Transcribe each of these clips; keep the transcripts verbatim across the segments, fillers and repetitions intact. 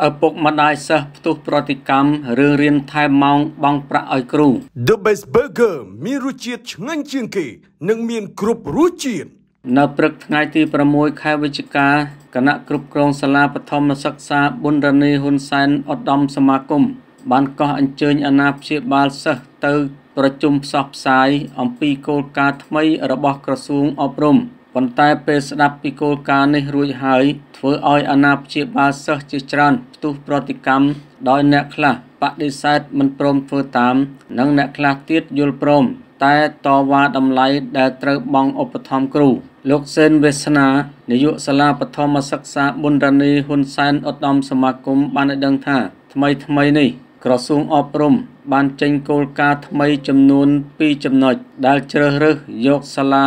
The Best Burger มีรูจิตงั้นเชียงเกย์นังเมียนกรุบรูจิต ในประเทศไทยประมวยใครวิจการคณะกรุบกรองสลาปฐมศึกษาบุญรณีหุ่นเซนอดดอมสมาคมบ้านเกาะอัญเชิญอาณาเพียบาลเซอร์เตอร์ประจุมสอบสายอัมพีโกลกาทำไมระบบกระทรวงอบรมปนแต่เป็นสนับปีโกลกาในรุ่ยหายเถื่ออ้อยอาณาเพียบาลเซอร์จิตรันประตูปฏิกรรมดอยแนคลาปฏิเสธมันปลอมเพื่อตามนังแนคลาเตียดยุลปรม แต่ต่อว่าดำไลได้เติบบังอุปธรรมกรูลูกเซนเวสนาในยุคสลาปฐมศึกษาบุญรณีหุ่นเซนอดดอมสมาคมบ้านดังท่าทำไมทำไมนี่กระทรวงอบรมบ้านเจงโกลกาทำไมจำนวนปีจำหน่อยได้เจริญเรื่องยกสลา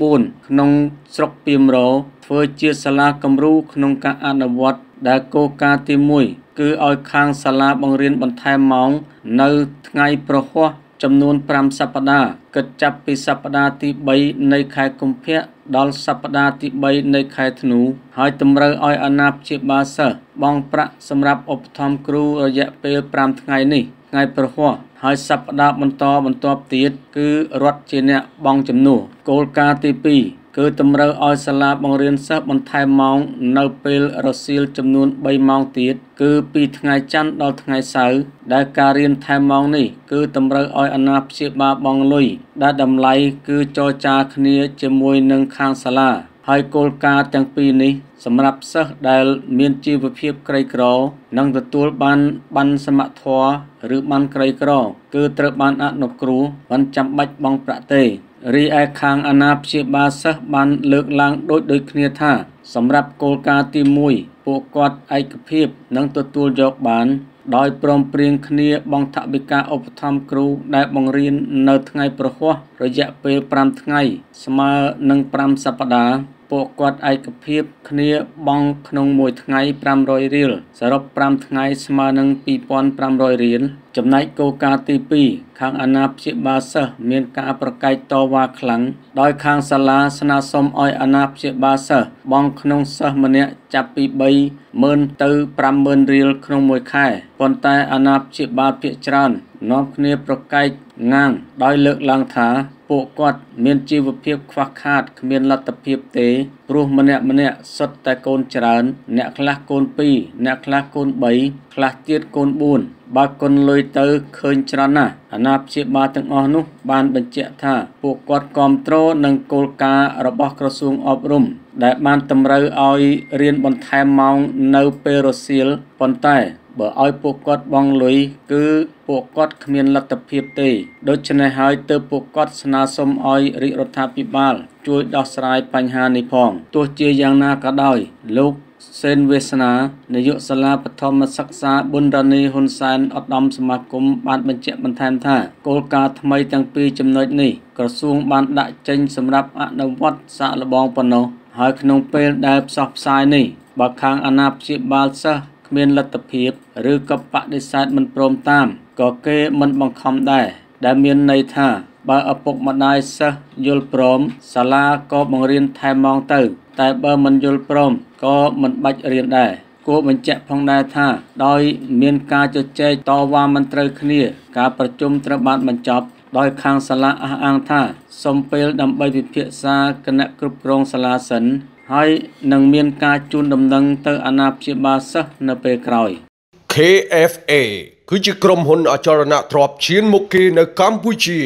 บุญក្នុងស្រុកពីมโรធ្វើជាสลาគំរូក្នុងការអនុវត្តដែលគោលការណ៍ទី หนึ่ง គឺឲ្យខាងសាលាបង្រៀនបន្ថែមម៉ោងនៅថ្ងៃប្រហោះចំនួន ប្រាំសប្តាហ៍ទី បី នៃខែធ្នូហើយតម្រូវឲ្យអាណាព្យាបាលសិស្សបង់ប្រាក់សម្រាប់ឧបត្ថម្ភគ្រូរយៈពេល ប្រាំ ថ្ងៃនេះថ្ងៃប្រហោះហើយសប្តាហ៍បន្តបន្ទាប់ទៀតគឺរដ្ឋជាអ្នកបង់ចំនួនគោលការណ៍ទី ពីរ គឺតម្រូវឲ្យសាលាបង្រៀនសិស្សបន្ថែមម៉ោងនៅពេលរសៀលចំនួន បី ម៉ោងទៀតគឺពីថ្ងៃច័ន្ទដល់ថ្ងៃសៅរ៍ដែលការរៀនថែមម៉ោងនេះគឺតម្រូវឲ្យអាណាព្យាបាលបង់លុយដែលតម្លៃគឺចរចាគ្នាជាមួយនឹងខាងសាលាហើយគោលការណ៍ទាំងពីរនេះសម្រាប់សិស្សដែលមានជីវភាពក្រីក្រនិងទទួលបានប័ណ្ណសមាធិឬប័ណ្ណក្រៃក្រគឺត្រូវបានអនុគ្រោះមិនចាំបាច់បង់ប្រាក់ទេ រីឯខាងអាណាព្យាបាលសិស្សបានលើកឡើងដោយដូចគ្នាថាសម្រាប់គោលការណ៍ទី មួយ ពួកគាត់ឯកភាពនឹងទទួលយកបានដោយព្រមព្រៀងគ្នាបង់ថ្នាក់វិការឧបត្ថម្ភគ្រូដែលបង្រៀននៅថ្ងៃប្រហោះរយៈពេល ប្រាំ ថ្ងៃស្មើនឹង ពីរពាន់ប្រាំរយ រៀល ចំណែកគោលការណ៍ទី ពីរ ខាងអាណាព្យាបាលសិស្សមានការប្រកែកតវ៉ាខ្លាំងដោយខាងសាលាស្នើសុំឲ្យអាណាព្យាបាលសិស្សបង់ក្នុងសិស្សម្នាក់ចាប់ពី បីម៉ឺន ទៅ ប្រាំម៉ឺន រៀល ក្នុងមួយខែ ប៉ុន្តែអាណាព្យាបាលភាគច្រើននាំគ្នាប្រកែកងាងដោយលើកឡើងថា ពួកគាត់មានជីវភាពខ្វះខាតគ្មានលទ្ធភាពទេព្រោះម្នាក់ម្នាក់សុទ្ធតែកូនច្រើនអ្នកខ្លះកូនពីរអ្នកខ្លះកូនបីខ្លះទៀតកូនបួន បើគុណលុយទៅឃើញច្រើនណាស់អាណាព្យាបាលទាំងអស់នោះបានបញ្ជាក់ថាពួកគាត់គាំទ្រនឹងគោលការណ៍របស់ក្រសួងអប់រំដែលបានតម្រូវឲ្យរៀនបន្ថែមម៉ោងនៅពេលរសៀលប៉ុន្តែ បើឲ្យពួកគាត់បង់លុយគឺពួកគាត់គ្មានលទ្ធភាពទេដូច្នេះហើយទើបពួកគាត់ស្នើសុំឲ្យរាជរដ្ឋាភិបាលជួយដោះស្រាយបញ្ហានេះផងទោះជាយ៉ាងណាក៏ដោយលោក សេនវេសនានាយកសាលាបឋមសិក្សាបុណ្យរនីហ៊ុនសែនឧត្តមសមាគមបានបញ្ជាក់បន្ថែមថាគោលការណ៍ថ្មីទាំងពីរចំណុចនេះក្រសួងបានដាក់ចេញសម្រាប់អនុវត្តសាកល្បងប៉ុណ្ណោះហើយក្នុងពេលដែលផ្សព្វផ្សាយនេះបើខាងអាណាព្យាបាលសិស្ស មានលទ្ធភាពឬក៏បដិសេធមិនព្រមតាមក៏គេមិនបង្ខំដែរដែលមានន័យថាបើឪពុកម្ដាយសិស្សយល់ព្រមសាលាក៏បង្រៀនថែមម៉ោងទៅតែបើមិនយល់ព្រមក៏មិនបាច់រៀនដែរគួរបញ្ជាក់ផងដែរថាដោយមានការជជែកតវ៉ាមិនត្រូវគ្នាការប្រជុំត្រូវបានបញ្ចប់ ដោយខាងសាលាអះអាងថាសូមពេលដើម្បីពិភាក្សាគណៈគ្រប់គ្រងសាលាសិន ហើយនឹងមានការជូនដំណឹងទៅអាណាព្យាបាលសិស្សនៅពេលក្រោយ เค เอฟ เอ គឺជាក្រុមហ៊ុនអចលនទ្រព្យឈានមុខគេនៅកម្ពុជា